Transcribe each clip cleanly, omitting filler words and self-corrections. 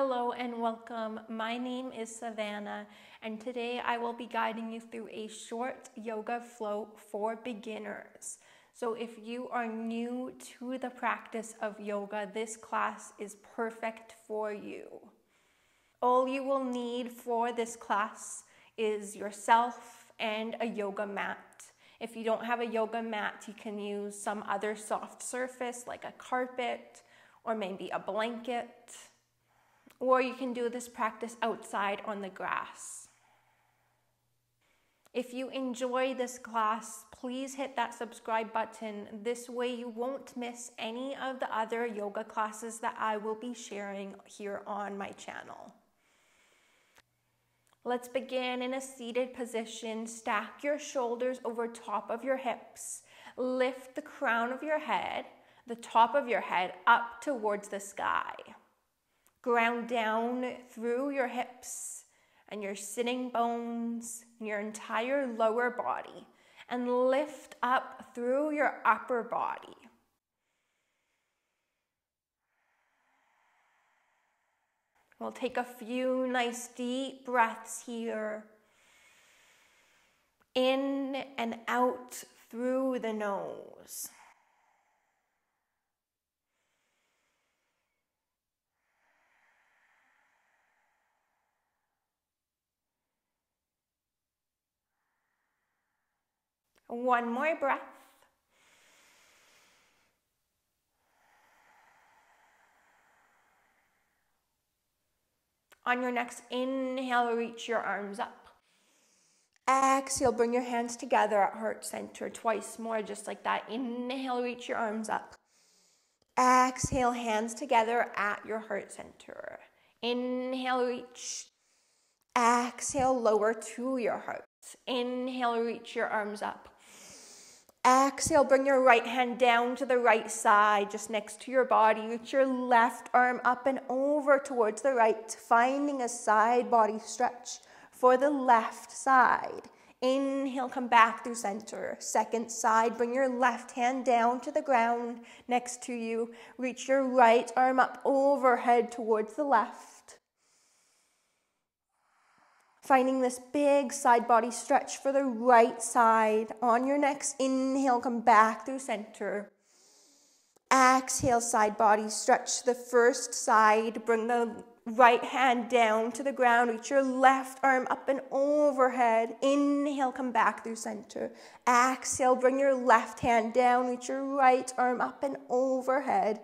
Hello and welcome. My name is Savannah, and today I will be guiding you through a short yoga flow for beginners. So if you are new to the practice of yoga, this class is perfect for you. All you will need for this class is yourself and a yoga mat. If you don't have a yoga mat, you can use some other soft surface like a carpet or maybe a blanket. Or you can do this practice outside on the grass. If you enjoy this class, please hit that subscribe button. This way you won't miss any of the other yoga classes that I will be sharing here on my channel. Let's begin in a seated position. Stack your shoulders over top of your hips. Lift the crown of your head, the top of your head, up towards the sky. Ground down through your hips and your sitting bones, and your entire lower body, and lift up through your upper body. We'll take a few nice deep breaths here. In and out through the nose. One more breath. On your next inhale, reach your arms up. Exhale, bring your hands together at heart center. Twice more, just like that. Inhale, reach your arms up. Exhale, hands together at your heart center. Inhale, reach. Exhale, lower to your heart. Inhale, reach your arms up. Exhale, bring your right hand down to the right side, just next to your body. Reach your left arm up and over towards the right, finding a side body stretch for the left side. Inhale, come back through center. Second side, bring your left hand down to the ground next to you. Reach your right arm up overhead towards the left. Finding this big side body stretch for the right side. On your next inhale, come back through center. Exhale, side body stretch to the first side. Bring the right hand down to the ground. Reach your left arm up and overhead. Inhale, come back through center. Exhale, bring your left hand down. Reach your right arm up and overhead.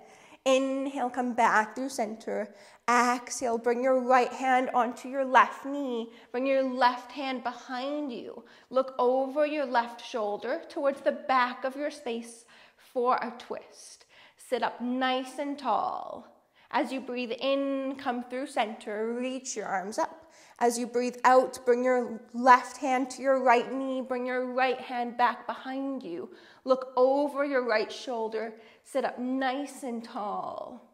Inhale, come back through center. Exhale, bring your right hand onto your left knee. Bring your left hand behind you. Look over your left shoulder towards the back of your space for a twist. Sit up nice and tall. As you breathe in, come through center, reach your arms up. As you breathe out, bring your left hand to your right knee, bring your right hand back behind you. Look over your right shoulder, sit up nice and tall.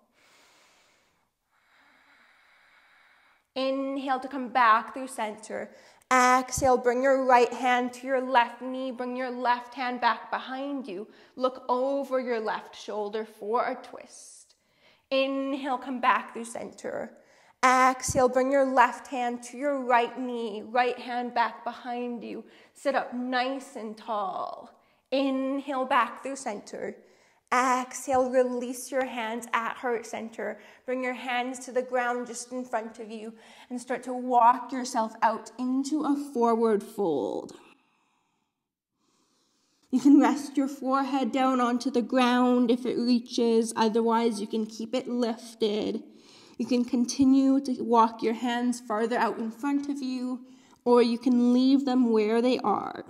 Inhale to come back through center. Exhale, bring your right hand to your left knee, bring your left hand back behind you. Look over your left shoulder for a twist. Inhale, come back through center. Exhale, bring your left hand to your right knee, right hand back behind you. Sit up nice and tall. Inhale, back through center. Exhale, release your hands at heart center. Bring your hands to the ground just in front of you and start to walk yourself out into a forward fold. You can rest your forehead down onto the ground if it reaches. Otherwise, you can keep it lifted. You can continue to walk your hands farther out in front of you, or you can leave them where they are.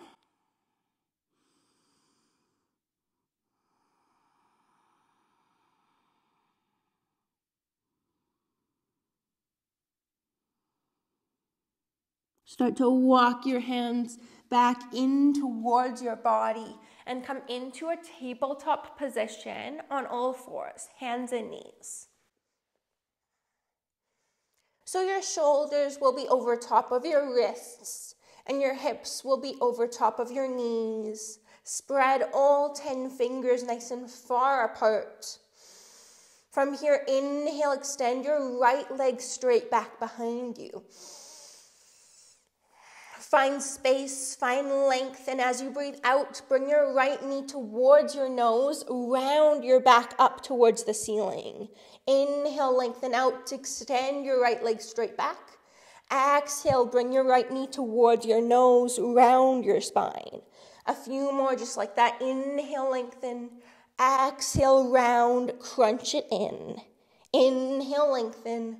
Start to walk your hands back in towards your body and come into a tabletop position on all fours, hands and knees. So your shoulders will be over top of your wrists and your hips will be over top of your knees. Spread all 10 fingers nice and far apart. From here, inhale, extend your right leg straight back behind you. Find space, find length, and as you breathe out, bring your right knee towards your nose, round your back up towards the ceiling. Inhale, lengthen out, extend your right leg straight back. Exhale, bring your right knee towards your nose, round your spine. A few more just like that. Inhale, lengthen. Exhale, round, crunch it in. Inhale, lengthen.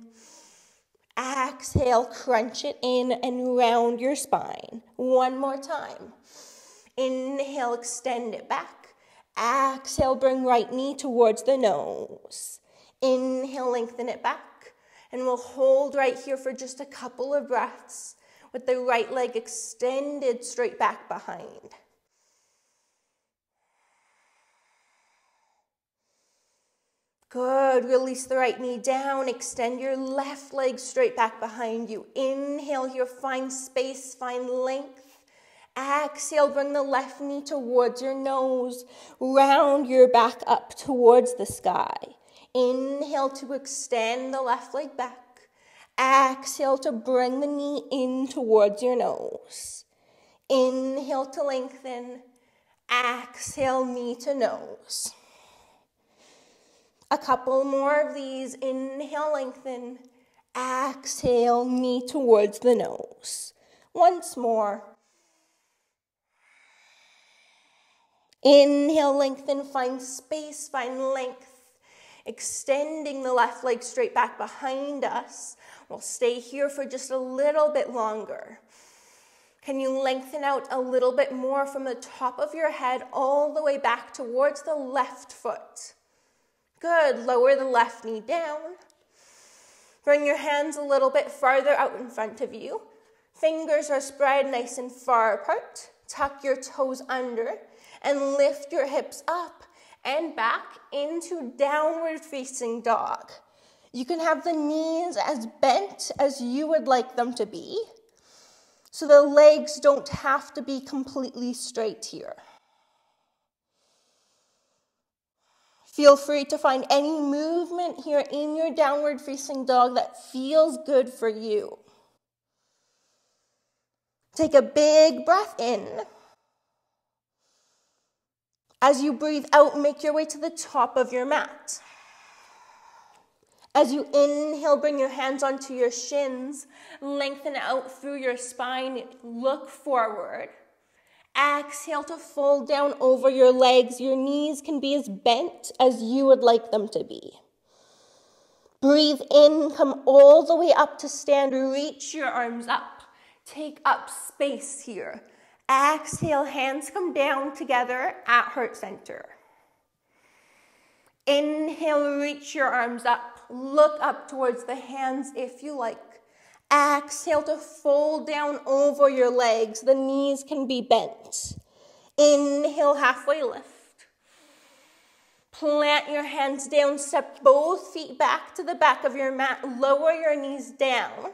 Exhale, crunch it in and round your spine. One more time. Inhale, extend it back. Exhale, bring right knee towards the nose. Inhale, lengthen it back. And we'll hold right here for just a couple of breaths with the right leg extended straight back behind. Good, release the right knee down, extend your left leg straight back behind you. Inhale here, find space, find length. Exhale, bring the left knee towards your nose, round your back up towards the sky. Inhale to extend the left leg back. Exhale to bring the knee in towards your nose. Inhale to lengthen. Exhale, knee to nose. A couple more of these. Inhale, lengthen. Exhale, knee towards the nose. Once more. Inhale, lengthen. Find space, find length. Extending the left leg straight back behind us. We'll stay here for just a little bit longer. Can you lengthen out a little bit more from the top of your head all the way back towards the left foot? Good, lower the left knee down. Bring your hands a little bit farther out in front of you. Fingers are spread nice and far apart. Tuck your toes under and lift your hips up and back into downward facing dog. You can have the knees as bent as you would like them to be, so the legs don't have to be completely straight here. Feel free to find any movement here in your downward facing dog that feels good for you. Take a big breath in. As you breathe out, make your way to the top of your mat. As you inhale, bring your hands onto your shins, lengthen out through your spine, look forward. Exhale to fold down over your legs. Your knees can be as bent as you would like them to be. Breathe in, come all the way up to stand. Reach your arms up. Take up space here. Exhale, hands come down together at heart center. Inhale, reach your arms up. Look up towards the hands if you like. Exhale to fold down over your legs. The knees can be bent. Inhale, halfway lift. Plant your hands down. Step both feet back to the back of your mat. Lower your knees down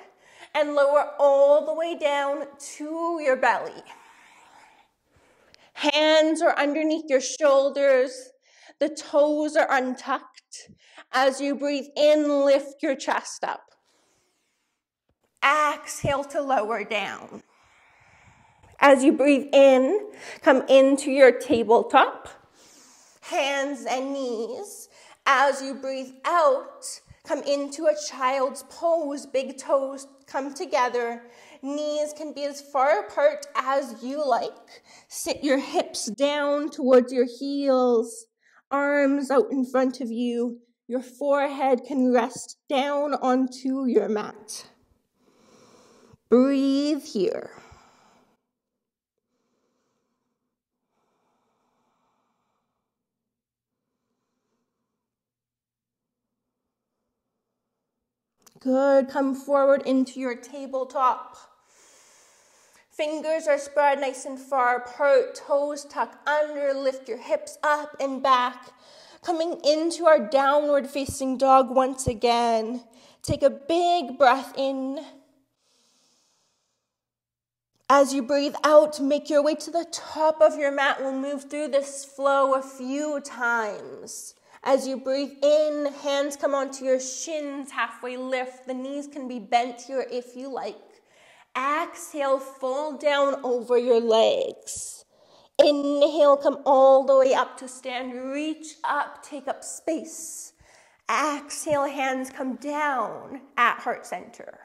and lower all the way down to your belly. Hands are underneath your shoulders. The toes are untucked. As you breathe in, lift your chest up. Exhale to lower down. As you breathe in, come into your tabletop, hands and knees. As you breathe out, come into a child's pose. Big toes come together. Knees can be as far apart as you like. Sit your hips down towards your heels, arms out in front of you. Your forehead can rest down onto your mat. Breathe here. Good, come forward into your tabletop. Fingers are spread nice and far apart, toes tucked under, lift your hips up and back. Coming into our downward facing dog once again. Take a big breath in. As you breathe out, make your way to the top of your mat. We'll move through this flow a few times. As you breathe in, hands come onto your shins, halfway lift. The knees can be bent here if you like. Exhale, fall down over your legs. Inhale, come all the way up to stand. Reach up, take up space. Exhale, hands come down at heart center.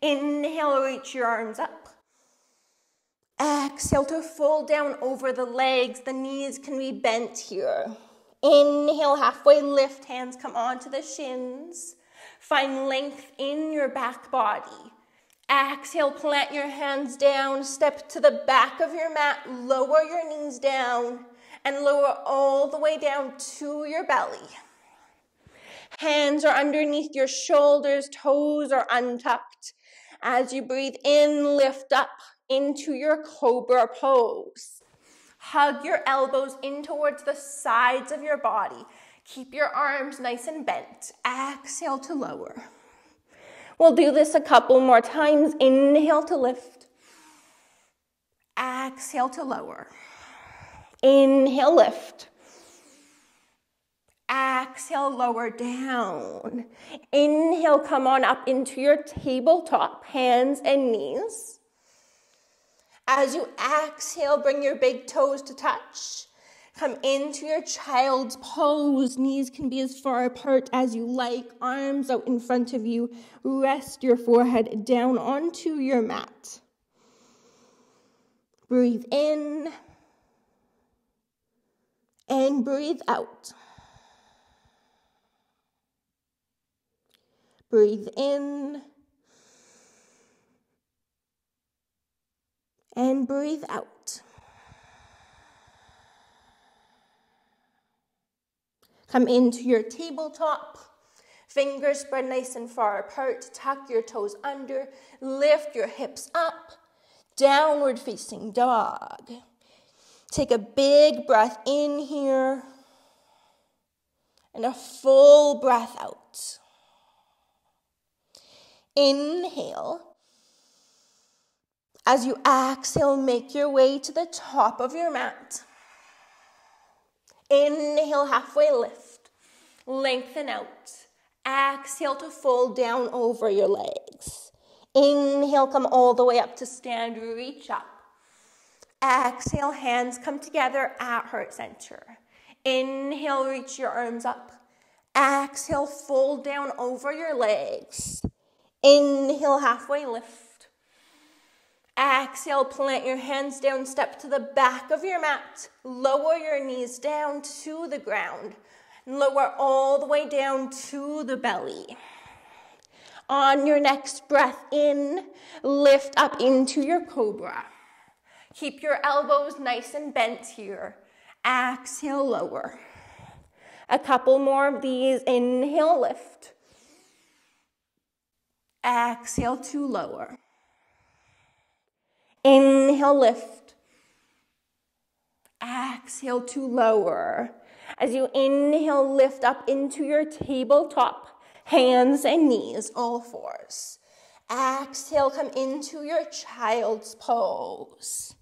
Inhale, reach your arms up. Exhale to fold down over the legs. The knees can be bent here. Inhale, halfway lift, hands come onto the shins. Find length in your back body. Exhale, plant your hands down, step to the back of your mat, lower your knees down, and lower all the way down to your belly. Hands are underneath your shoulders, toes are untucked. As you breathe in, lift up into your cobra pose. Hug your elbows in towards the sides of your body. Keep your arms nice and bent. Exhale to lower. We'll do this a couple more times. Inhale to lift. Exhale to lower. Inhale, lift. Exhale, lower down. Inhale, come on up into your tabletop, hands and knees. As you exhale, bring your big toes to touch. Come into your child's pose. Knees can be as far apart as you like. Arms out in front of you. Rest your forehead down onto your mat. Breathe in. And breathe out. Breathe in. And breathe out. Come into your tabletop. Fingers spread nice and far apart. Tuck your toes under. Lift your hips up. Downward facing dog. Take a big breath in here. And a full breath out. Inhale. As you exhale, make your way to the top of your mat. Inhale, halfway lift. Lengthen out. Exhale to fold down over your legs. Inhale, come all the way up to stand. Reach up. Exhale, hands come together at heart center. Inhale, reach your arms up. Exhale, fold down over your legs. Inhale, halfway lift. Exhale, plant your hands down, step to the back of your mat. Lower your knees down to the ground. Lower all the way down to the belly. On your next breath in, lift up into your cobra. Keep your elbows nice and bent here. Exhale, lower. A couple more of these. Inhale, lift. Exhale to lower. Inhale, lift. Exhale to lower. As you inhale, lift up into your tabletop, hands and knees, all fours. Exhale, come into your child's pose.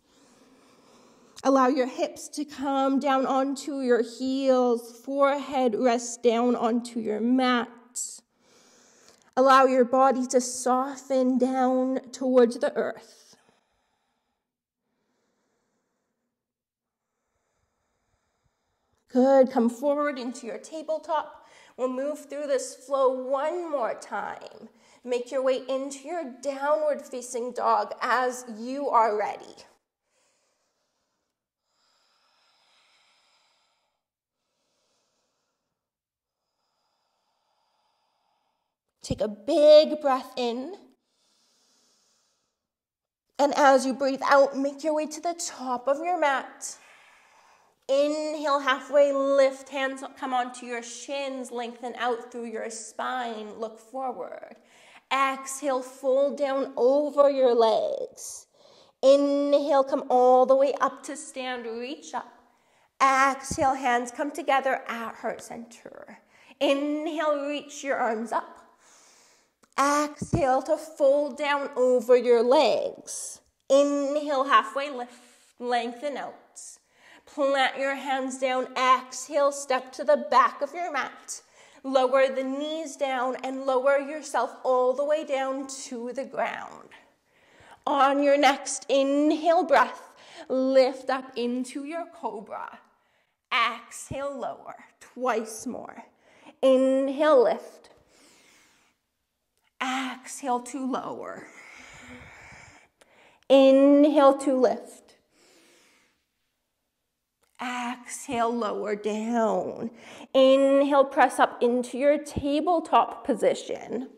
Allow your hips to come down onto your heels, forehead rests down onto your mat. Allow your body to soften down towards the earth. Good, come forward into your tabletop. We'll move through this flow one more time. Make your way into your downward facing dog as you are ready. Take a big breath in. And as you breathe out, make your way to the top of your mat. Inhale, halfway lift, hands come onto your shins, lengthen out through your spine, look forward. Exhale, fold down over your legs. Inhale, come all the way up to stand, reach up. Exhale, hands come together at heart center. Inhale, reach your arms up. Exhale to fold down over your legs. Inhale, halfway lift, lengthen out. Plant your hands down, exhale, step to the back of your mat. Lower the knees down and lower yourself all the way down to the ground. On your next inhale breath, lift up into your cobra. Exhale, lower, twice more. Inhale, lift. Exhale to lower. Inhale to lift. Exhale, lower down. Inhale, press up into your tabletop position.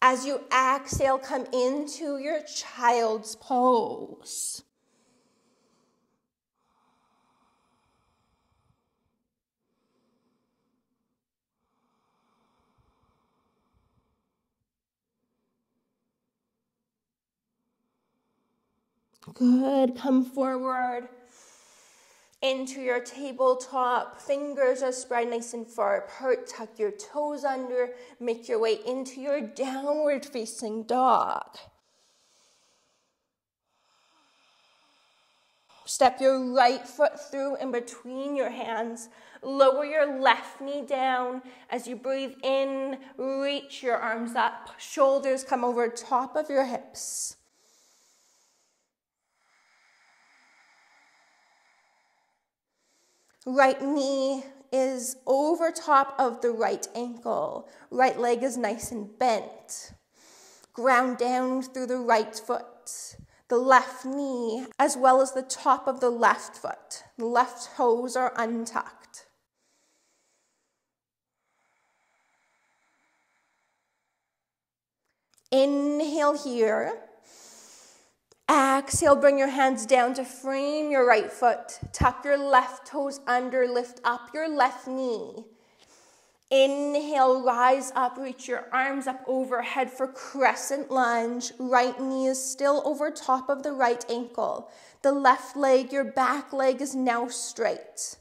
As you exhale, come into your child's pose. Good, come forward into your tabletop. Fingers are spread nice and far apart. Tuck your toes under. Make your way into your downward facing dog. Step your right foot through in between your hands. Lower your left knee down. As you breathe in, reach your arms up. Shoulders come over top of your hips. Right knee is over top of the right ankle. Right leg is nice and bent. Ground down through the right foot. The left knee, as well as the top of the left foot. The left toes are untucked. Inhale here. Exhale, bring your hands down to frame your right foot. Tuck your left toes under, lift up your left knee. Inhale, rise up, reach your arms up overhead for crescent lunge. Right knee is still over top of the right ankle. The left leg, your back leg is now straight.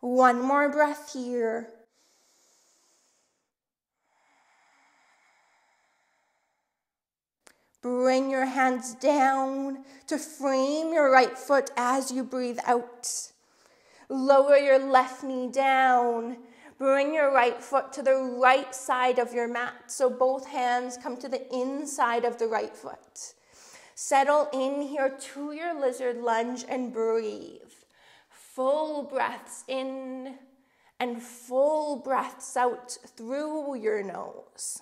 One more breath here. Bring your hands down to frame your right foot as you breathe out. Lower your left knee down. Bring your right foot to the right side of your mat, so both hands come to the inside of the right foot. Settle in here to your lizard lunge and breathe. Full breaths in and full breaths out through your nose.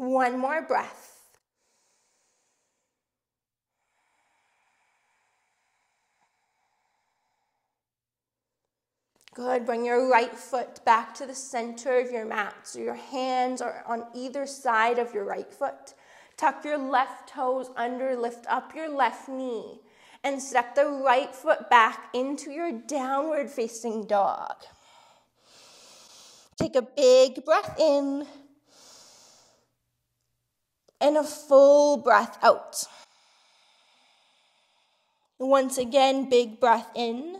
One more breath. Good, bring your right foot back to the center of your mat. So your hands are on either side of your right foot. Tuck your left toes under, lift up your left knee, and step the right foot back into your downward facing dog. Take a big breath in. And a full breath out. Once again, big breath in.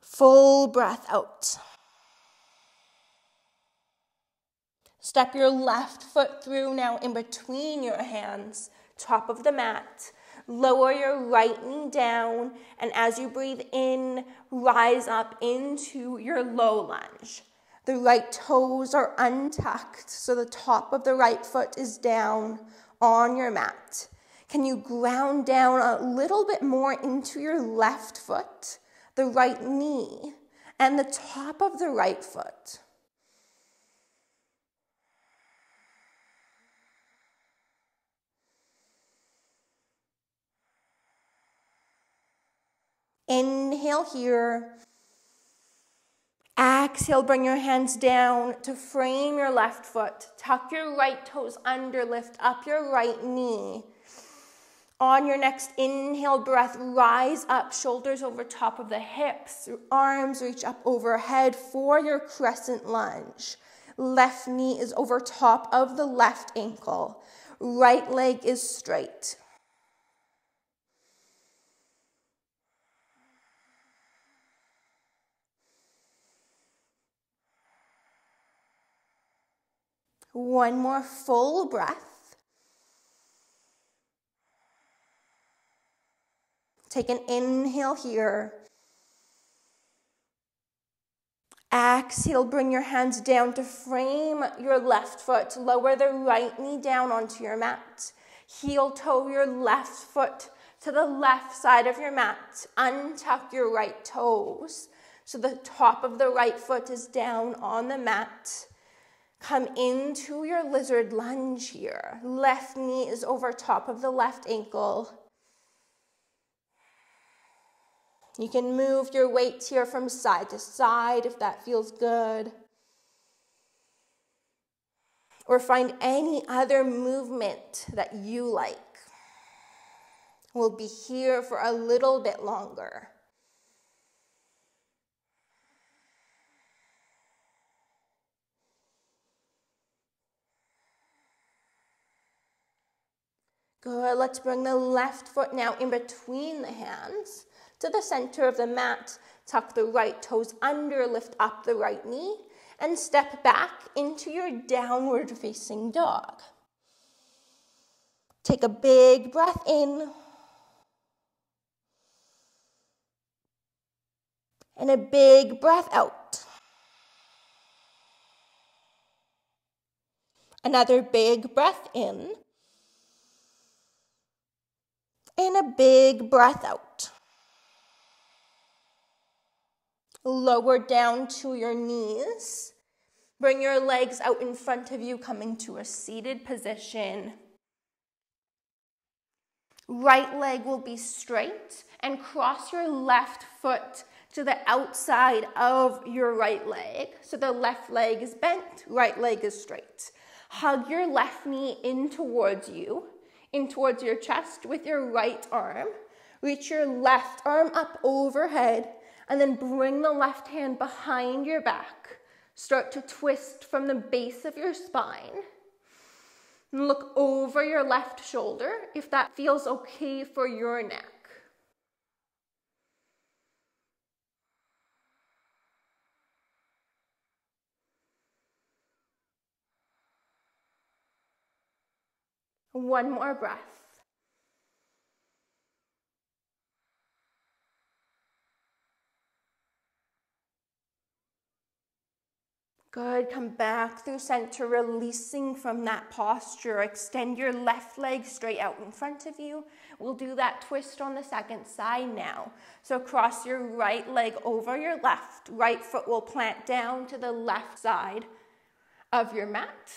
Full breath out. Step your left foot through now in between your hands, top of the mat. Lower your right knee down, and as you breathe in, rise up into your low lunge. The right toes are untucked, so the top of the right foot is down on your mat. Can you ground down a little bit more into your left foot, the right knee, and the top of the right foot? Inhale here. Exhale, bring your hands down to frame your left foot. Tuck your right toes under, lift up your right knee. On your next inhale breath, rise up, shoulders over top of the hips. Your arms reach up overhead for your crescent lunge. Left knee is over top of the left ankle. Right leg is straight. One more full breath. Take an inhale here. Exhale, bring your hands down to frame your left foot. Lower the right knee down onto your mat. Heel toe your left foot to the left side of your mat. Untuck your right toes. So the top of the right foot is down on the mat. Come into your lizard lunge here. Left knee is over top of the left ankle. You can move your weight here from side to side if that feels good. Or find any other movement that you like. We'll be here for a little bit longer. Good, let's bring the left foot now in between the hands to the center of the mat. Tuck the right toes under, lift up the right knee, and step back into your downward facing dog. Take a big breath in and a big breath out. Another big breath in. And a big breath out. Lower down to your knees. Bring your legs out in front of you, coming to a seated position. Right leg will be straight and cross your left foot to the outside of your right leg. So the left leg is bent, right leg is straight. Hug your left knee in towards you. In towards your chest with your right arm. Reach your left arm up overhead and then bring the left hand behind your back. Start to twist from the base of your spine. And look over your left shoulder if that feels okay for your neck. One more breath. Good, come back through center, releasing from that posture. Extend your left leg straight out in front of you. We'll do that twist on the second side now. So cross your right leg over your left. Right foot will plant down to the left side of your mat.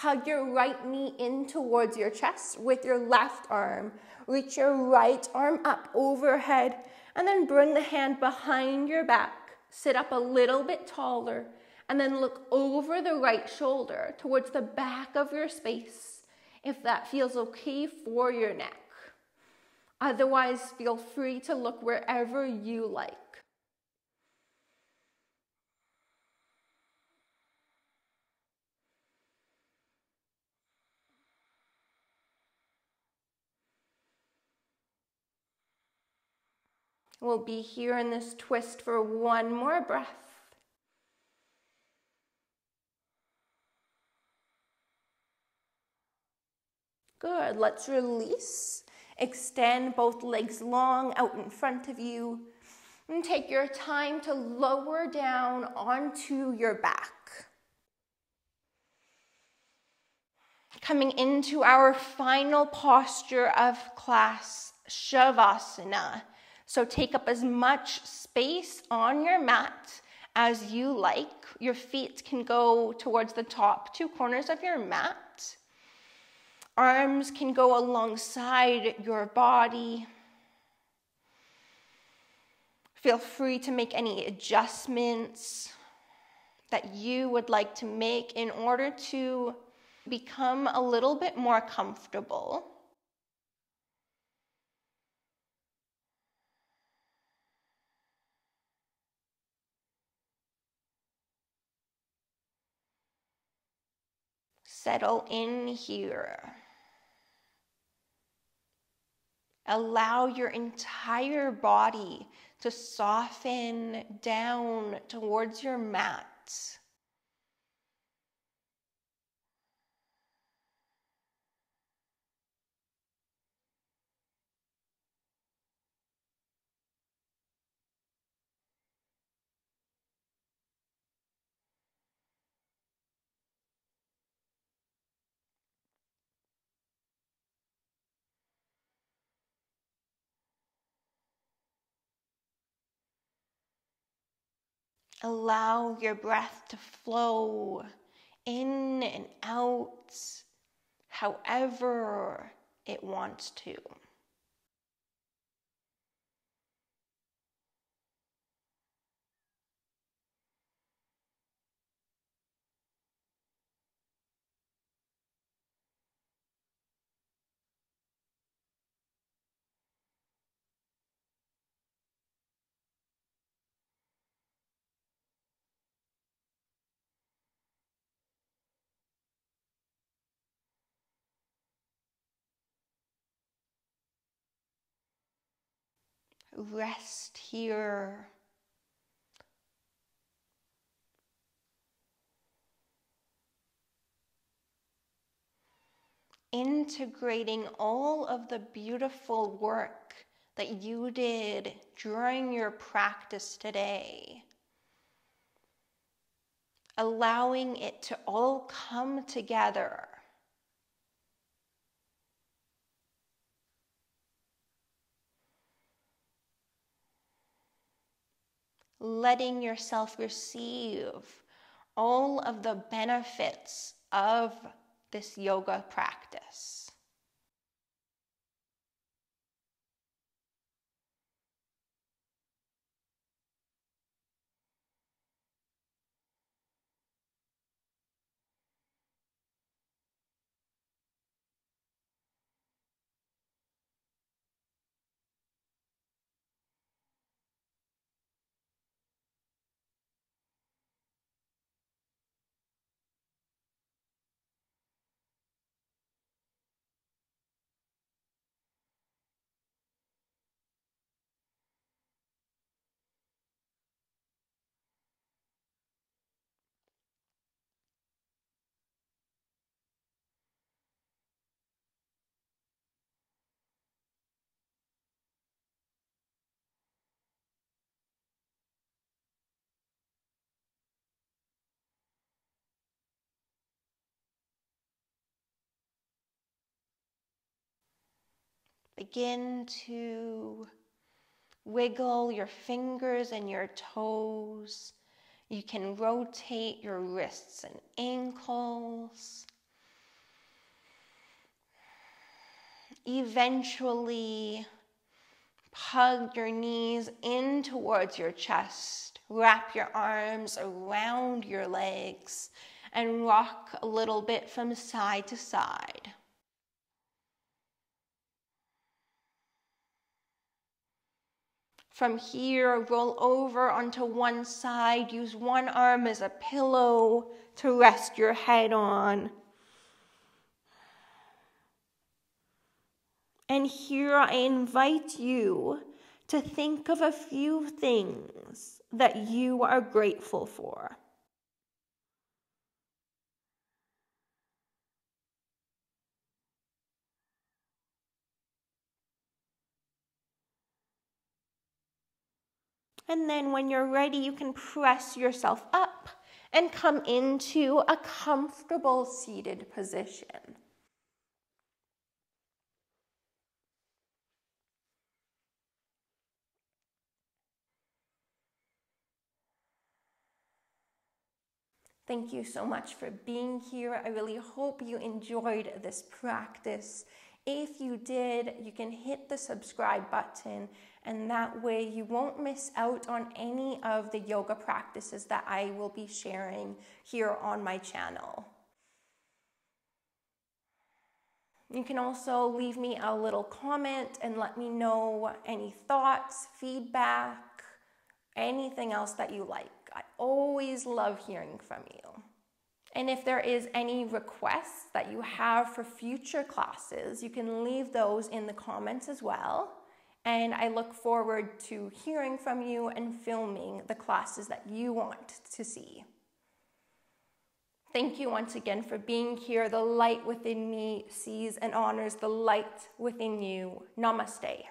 Hug your right knee in towards your chest with your left arm. Reach your right arm up overhead and then bring the hand behind your back. Sit up a little bit taller and then look over the right shoulder towards the back of your space if that feels okay for your neck. Otherwise, feel free to look wherever you like. We'll be here in this twist for one more breath. Good, let's release. Extend both legs long out in front of you. And take your time to lower down onto your back. Coming into our final posture of class, Shavasana. So take up as much space on your mat as you like. Your feet can go towards the top two corners of your mat. Arms can go alongside your body. Feel free to make any adjustments that you would like to make in order to become a little bit more comfortable. Settle in here. Allow your entire body to soften down towards your mat. Allow your breath to flow in and out however it wants to. Rest here. Integrating all of the beautiful work that you did during your practice today. Allowing it to all come together. Letting yourself receive all of the benefits of this yoga practice. Begin to wiggle your fingers and your toes. You can rotate your wrists and ankles. Eventually, hug your knees in towards your chest. Wrap your arms around your legs and rock a little bit from side to side. From here, roll over onto one side. Use one arm as a pillow to rest your head on. And here I invite you to think of a few things that you are grateful for. And then when you're ready, you can press yourself up and come into a comfortable seated position. Thank you so much for being here. I really hope you enjoyed this practice. If you did, you can hit the subscribe button, and that way you won't miss out on any of the yoga practices that I will be sharing here on my channel. You can also leave me a little comment and let me know any thoughts, feedback, anything else that you like. I always love hearing from you. And if there is any requests that you have for future classes, you can leave those in the comments as well. And I look forward to hearing from you and filming the classes that you want to see. Thank you once again for being here. The light within me sees and honors the light within you. Namaste.